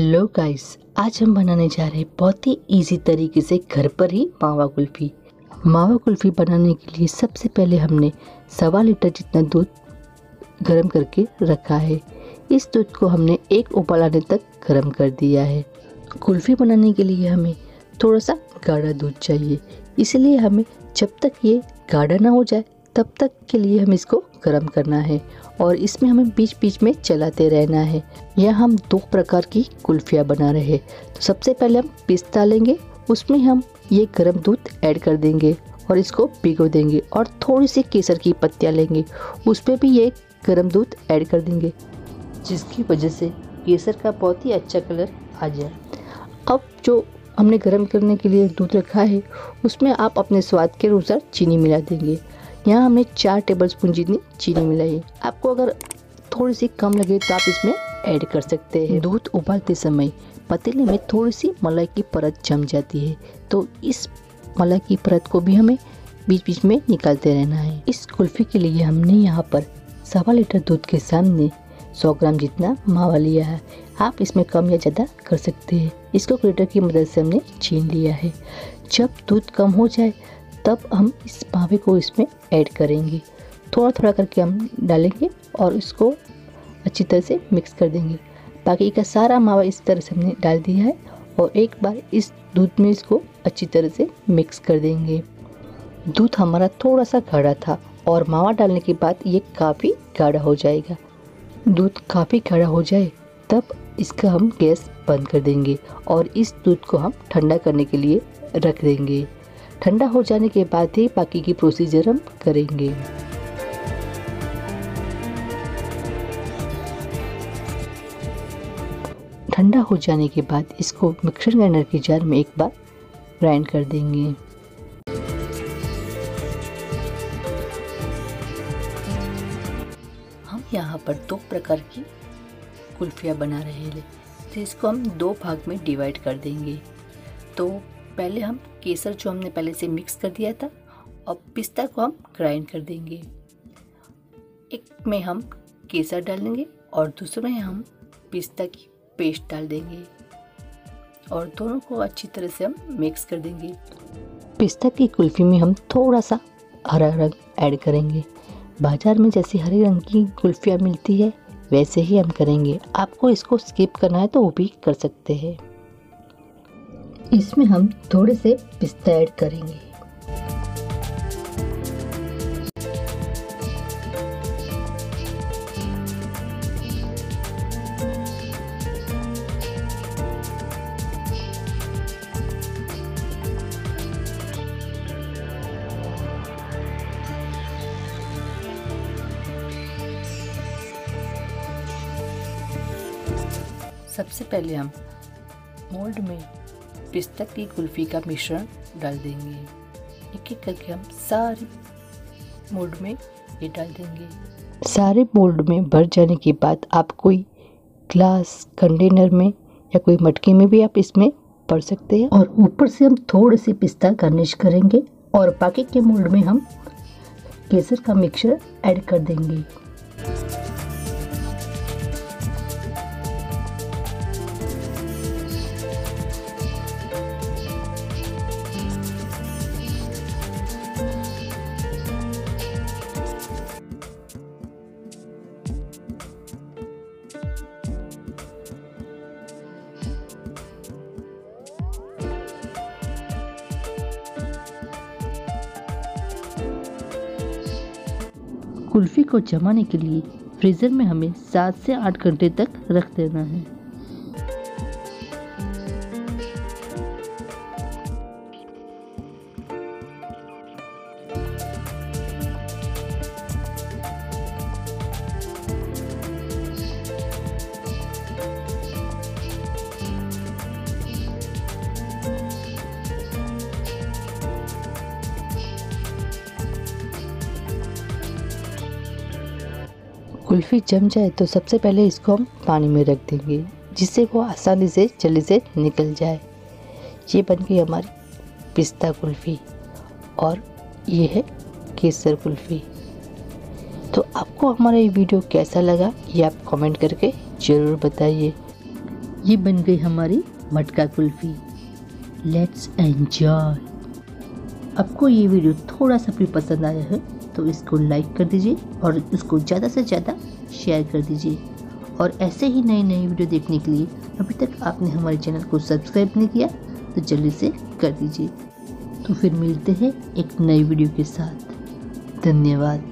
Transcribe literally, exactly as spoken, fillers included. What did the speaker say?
Hello guys, आज हम बनाने जा रहे हैं बहुत ही इजी तरीके से घर पर ही मावा कुल्फ़ी। मावा कुल्फ़ी बनाने के लिए सबसे पहले हमने सवा लीटर जितना दूध गर्म करके रखा है। इस दूध को हमने एक उबाल आने तक गर्म कर दिया है। कुल्फ़ी बनाने के लिए हमें थोड़ा सा गाढ़ा दूध चाहिए, इसलिए हमें जब तक ये गाढ़ा ना हो जाए तब तक के लिए हम इसको गर्म करना है और इसमें हमें बीच बीच में चलाते रहना है। यह हम दो प्रकार की कुल्फियाँ बना रहे हैं, तो सबसे पहले हम पिस्ता लेंगे, उसमें हम ये गर्म दूध ऐड कर देंगे और इसको भिगो देंगे और थोड़ी सी केसर की पत्तियाँ लेंगे, उसमें भी ये गर्म दूध ऐड कर देंगे जिसकी वजह से केसर का बहुत ही अच्छा कलर आ जाए। अब जो हमने गर्म करने के लिए दूध रखा है उसमें आप अपने स्वाद के अनुसार चीनी मिला देंगे। यहाँ हमें चार टेबलस्पून जितनी चीनी मिलाई। आपको अगर थोड़ी सी कम लगे तो आप इसमें ऐड कर सकते हैं। दूध उबालते समय पतीले में थोड़ी सी मलाई की परत जम जाती है, तो इस मलाई की परत को भी हमें बीच बीच में निकालते रहना है। इस कुल्फ़ी के लिए हमने यहाँ पर सवा लीटर दूध के सामने सौ ग्राम जितना मावा लिया है। आप इसमें कम या ज़्यादा कर सकते हैं। इसको ग्रेटर की मदद से हमने छीन लिया है। जब दूध कम हो जाए तब हम इस मावे को इसमें ऐड करेंगे। थोड़ा थोड़ा करके हम डालेंगे और इसको अच्छी तरह से मिक्स कर देंगे। बाकी का सारा मावा इस तरह से हमने डाल दिया है और एक बार इस दूध में इसको अच्छी तरह से मिक्स कर देंगे। दूध हमारा थोड़ा सा गाढ़ा था और मावा डालने के बाद ये काफ़ी गाढ़ा हो जाएगा। दूध काफ़ी गाढ़ा हो जाए तब इसका हम गैस बंद कर देंगे और इस दूध को हम ठंडा करने के लिए रख देंगे। ठंडा हो जाने के बाद ही बाकी की प्रोसीजर हम करेंगे। ठंडा हो जाने के बाद इसको मिक्सर ग्राइंडर के जार में एक बार ग्राइंड कर देंगे। हम यहाँ पर दो प्रकार की कुल्फियाँ बना रहे हैं, तो इसको हम दो भाग में डिवाइड कर देंगे। तो पहले हम केसर जो हमने पहले से मिक्स कर दिया था और पिस्ता को हम ग्राइंड कर देंगे। एक में हम केसर डाल देंगे और दूसरे में हम पिस्ता की पेस्ट डाल देंगे और दोनों को अच्छी तरह से हम मिक्स कर देंगे। पिस्ता की कुल्फ़ी में हम थोड़ा सा हरा रंग ऐड करेंगे। बाज़ार में जैसे हरे रंग की कुल्फियाँ मिलती है वैसे ही हम करेंगे। आपको इसको स्किप करना है तो वो भी कर सकते हैं। इसमें हम थोड़े से पिस्ता ऐड करेंगे। सबसे पहले हम मोल्ड में पिस्ता की कुल्फ़ी का मिश्रण डाल देंगे। एक एक करके हम सारे मोल्ड में ये डाल देंगे। सारे मोल्ड में भर जाने के बाद आप कोई ग्लास कंटेनर में या कोई मटके में भी आप इसमें भर सकते हैं और ऊपर से हम थोड़े से पिस्ता गार्निश करेंगे और बाकी के मोल्ड में हम केसर का मिक्सचर ऐड कर देंगे। कुल्फ़ी को जमाने के लिए फ्रीज़र में हमें सात से आठ घंटे तक रख देना है। कुल्फ़ी जम जाए तो सबसे पहले इसको हम पानी में रख देंगे जिससे वो आसानी से जल्दी से निकल जाए। ये बन गई हमारी पिस्ता कुल्फ़ी और ये है केसर कुल्फ़ी। तो आपको हमारा ये वीडियो कैसा लगा ये आप कमेंट करके ज़रूर बताइए। ये बन गई हमारी मटका कुल्फ़ी। Let's enjoy. आपको ये वीडियो थोड़ा सा भी पसंद आया है तो इसको लाइक कर दीजिए और इसको ज़्यादा से ज़्यादा शेयर कर दीजिए। और ऐसे ही नए नए वीडियो देखने के लिए अभी तक आपने हमारे चैनल को सब्सक्राइब नहीं किया तो जल्दी से कर दीजिए। तो फिर मिलते हैं एक नई वीडियो के साथ। धन्यवाद।